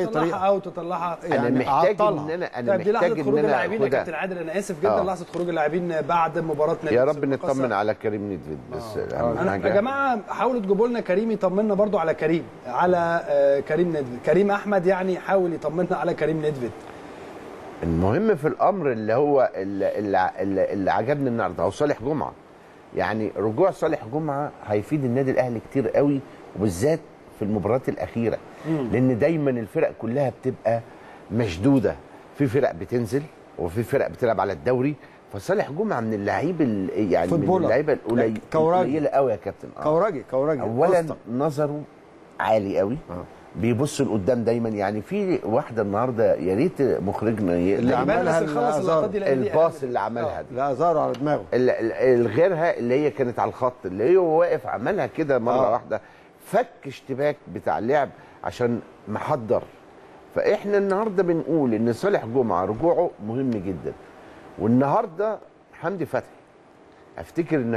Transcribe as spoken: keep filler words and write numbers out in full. تطلعها او تطلعها يعني انا محتاج ان انا انا محتاج لحظه خروج اللاعبين يا كابتن عادل. انا اسف جدا آه. لحظه خروج اللاعبين بعد مباراه نادي يا رب نطمن على كريم نيدفيد بس آه. آه. انا يا جماعه حاولوا تجيبوا لنا كريم يطمنا برضو على كريم على آه كريم نيدفيد. كريم احمد يعني حاول يطمنا على كريم نيدفيد. المهم في الامر اللي هو اللي, اللي, اللي, اللي عجبني النهارده هو صالح جمعه. يعني رجوع صالح جمعه هيفيد النادي الاهلي كتير قوي وبالذات في المباريات الاخيره مم. لان دايما الفرق كلها بتبقى مشدوده، في فرق بتنزل وفي فرق بتلعب على الدوري. فصالح جمعه من اللعيب يعني فوتبولا. من اللعيبه القليله قوي يا كابتن آه. كورجي كورجي اولا أصطر. نظره عالي قوي آه. بيبص لقدام دايما. يعني في واحده النهارده يا ريت مخرجنا اللي عملها الباص اللي عملها دي لا زاره على دماغه غيرها اللي هي كانت على الخط اللي هو واقف عملها كده مره آه. واحده فك اشتباك بتاع اللعب عشان محضر. فاحنا النهارده بنقول ان صالح جمعه رجوعه مهم جدا. والنهارده حمدي فتحي افتكر ان